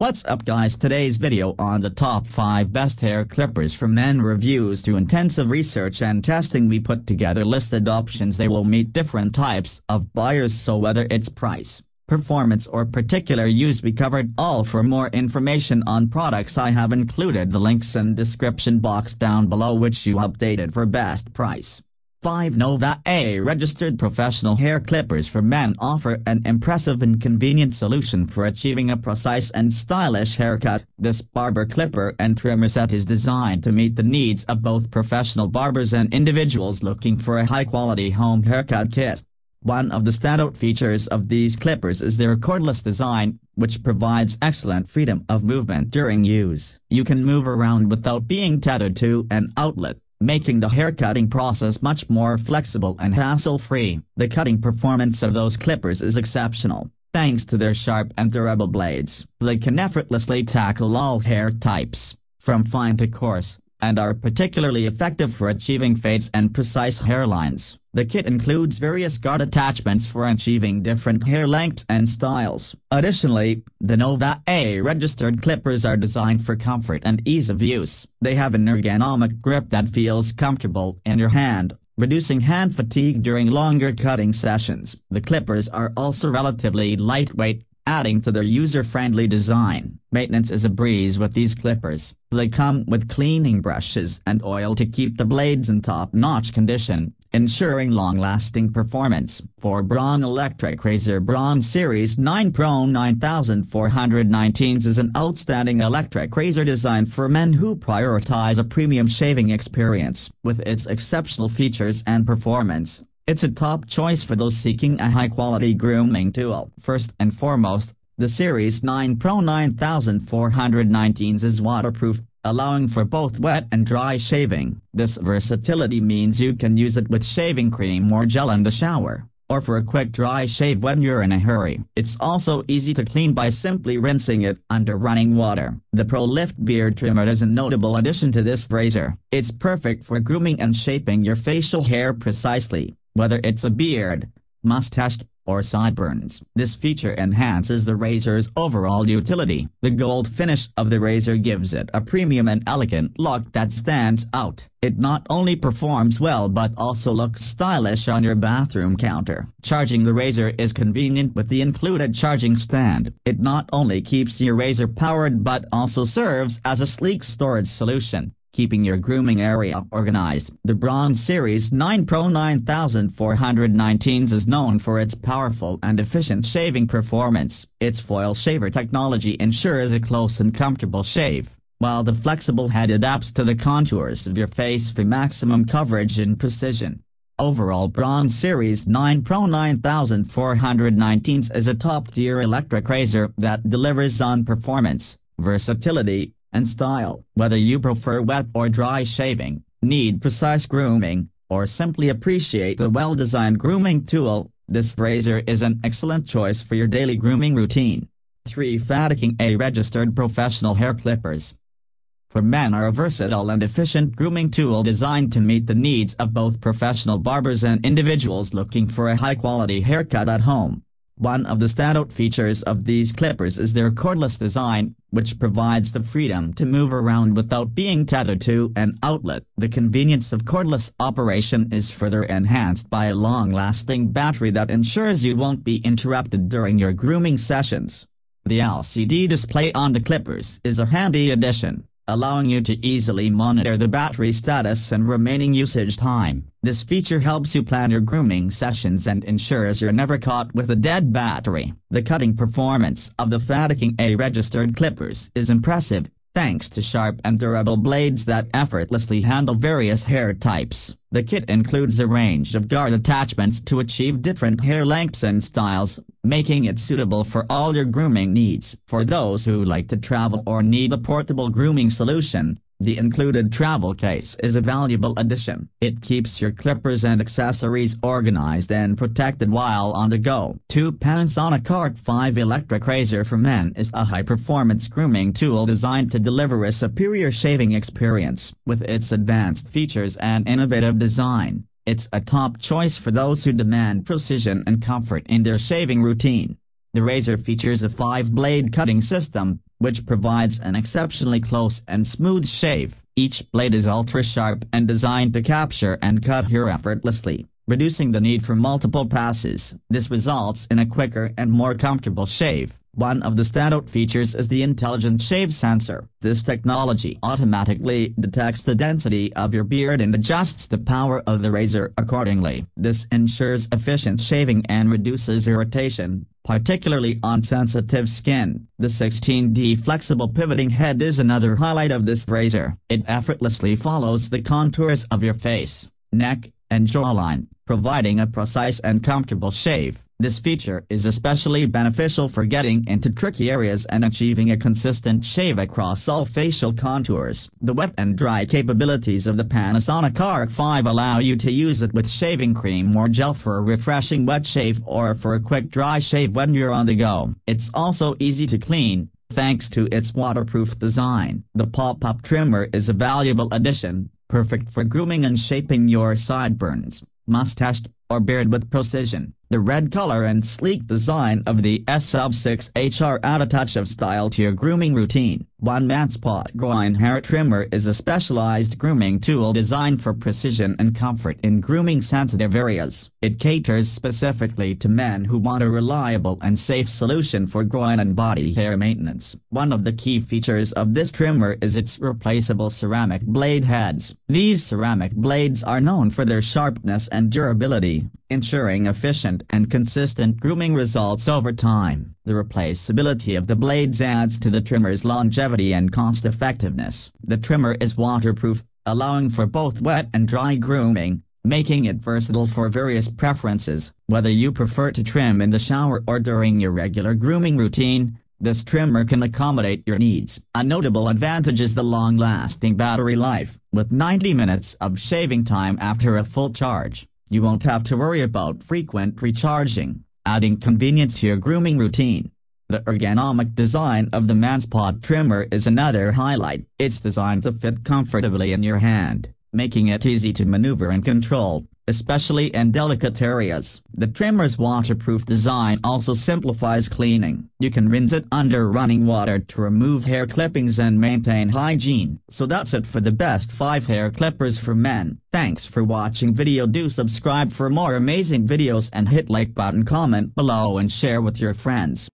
What's up guys, today's video on the top 5 best hair clippers for men reviews through intensive research and testing. We put together listed options. They will meet different types of buyers, so whether it's price, performance or particular use, we covered all. For more information on products, I have included the links in description box down below, which you updated for best price. 5. Novah, a registered professional hair clippers for men, offer an impressive and convenient solution for achieving a precise and stylish haircut. This barber clipper and trimmer set is designed to meet the needs of both professional barbers and individuals looking for a high-quality home haircut kit. One of the standout features of these clippers is their cordless design, which provides excellent freedom of movement during use. You can move around without being tethered to an outlet, making the haircutting process much more flexible and hassle-free. The cutting performance of those clippers is exceptional, thanks to their sharp and durable blades. They can effortlessly tackle all hair types, from fine to coarse, and are particularly effective for achieving fades and precise hairlines. The kit includes various guard attachments for achieving different hair lengths and styles. Additionally, the Novah A registered clippers are designed for comfort and ease of use. They have an ergonomic grip that feels comfortable in your hand, reducing hand fatigue during longer cutting sessions. The clippers are also relatively lightweight, adding to their user-friendly design. Maintenance is a breeze with these clippers. They come with cleaning brushes and oil to keep the blades in top-notch condition, ensuring long-lasting performance. For Braun electric razor, Braun Series 9 Pro 9419s is an outstanding electric razor designed for men who prioritize a premium shaving experience. With its exceptional features and performance, it's a top choice for those seeking a high-quality grooming tool. First and foremost, the Series 9 Pro 9419s is waterproof, allowing for both wet and dry shaving. This versatility means you can use it with shaving cream or gel in the shower, or for a quick dry shave when you're in a hurry. It's also easy to clean by simply rinsing it under running water. The Pro Lift Beard Trimmer is a notable addition to this razor. It's perfect for grooming and shaping your facial hair precisely, whether it's a beard, mustache, or sideburns. This feature enhances the razor's overall utility. The gold finish of the razor gives it a premium and elegant look that stands out. It not only performs well but also looks stylish on your bathroom counter. Charging the razor is convenient with the included charging stand. It not only keeps your razor powered but also serves as a sleek storage solution, keeping your grooming area organized. The Braun Series 9 Pro 9419s is known for its powerful and efficient shaving performance. Its foil shaver technology ensures a close and comfortable shave, while the flexible head adapts to the contours of your face for maximum coverage and precision. Overall, Braun Series 9 Pro 9419s is a top-tier electric razor that delivers on performance, versatility, and style. Whether you prefer wet or dry shaving, need precise grooming, or simply appreciate the well-designed grooming tool, this razor is an excellent choice for your daily grooming routine. 3. FADEKING A registered professional hair clippers for men are a versatile and efficient grooming tool designed to meet the needs of both professional barbers and individuals looking for a high-quality haircut at home. One of the standout features of these clippers is their cordless design, which provides the freedom to move around without being tethered to an outlet. The convenience of cordless operation is further enhanced by a long-lasting battery that ensures you won't be interrupted during your grooming sessions. The LCD display on the clippers is a handy addition, allowing you to easily monitor the battery status and remaining usage time. This feature helps you plan your grooming sessions and ensures you're never caught with a dead battery. The cutting performance of the FADEKING A registered clippers is impressive, thanks to sharp and durable blades that effortlessly handle various hair types. The kit includes a range of guard attachments to achieve different hair lengths and styles, making it suitable for all your grooming needs. For those who like to travel or need a portable grooming solution, the included travel case is a valuable addition. It keeps your clippers and accessories organized and protected while on the go. 2. Panasonic ARC5 electric razor for men is a high-performance grooming tool designed to deliver a superior shaving experience. With its advanced features and innovative design, it's a top choice for those who demand precision and comfort in their shaving routine. The razor features a 5-blade cutting system, which provides an exceptionally close and smooth shave. Each blade is ultra-sharp and designed to capture and cut hair effortlessly, reducing the need for multiple passes. This results in a quicker and more comfortable shave. One of the standout features is the intelligent shave sensor. This technology automatically detects the density of your beard and adjusts the power of the razor accordingly. This ensures efficient shaving and reduces irritation, particularly on sensitive skin. The 16D flexible pivoting head is another highlight of this razor. It effortlessly follows the contours of your face, neck, and jawline, providing a precise and comfortable shave. This feature is especially beneficial for getting into tricky areas and achieving a consistent shave across all facial contours. The wet and dry capabilities of the Panasonic ARC5 allow you to use it with shaving cream or gel for a refreshing wet shave or for a quick dry shave when you're on the go. It's also easy to clean, thanks to its waterproof design. The pop-up trimmer is a valuable addition, perfect for grooming and shaping your sideburns, mustache, or beard with precision. The red color and sleek design of the S6HR add a touch of style to your grooming routine. MANSPOT Groin Hair Trimmer is a specialized grooming tool designed for precision and comfort in grooming sensitive areas. It caters specifically to men who want a reliable and safe solution for groin and body hair maintenance. One of the key features of this trimmer is its replaceable ceramic blade heads. These ceramic blades are known for their sharpness and durability, ensuring efficient and consistent grooming results over time. The replaceability of the blades adds to the trimmer's longevity and cost-effectiveness. The trimmer is waterproof, allowing for both wet and dry grooming, making it versatile for various preferences. Whether you prefer to trim in the shower or during your regular grooming routine, this trimmer can accommodate your needs. A notable advantage is the long-lasting battery life. With 90 minutes of shaving time after a full charge, you won't have to worry about frequent recharging, adding convenience to your grooming routine. The ergonomic design of the MANSPOT trimmer is another highlight. It's designed to fit comfortably in your hand, making it easy to maneuver and control, especially in delicate areas. The trimmer's waterproof design also simplifies cleaning. You can rinse it under running water to remove hair clippings and maintain hygiene. So that's it for the best 5 hair clippers for men. Thanks for watching video. Do subscribe for more amazing videos and hit like button, comment below and share with your friends.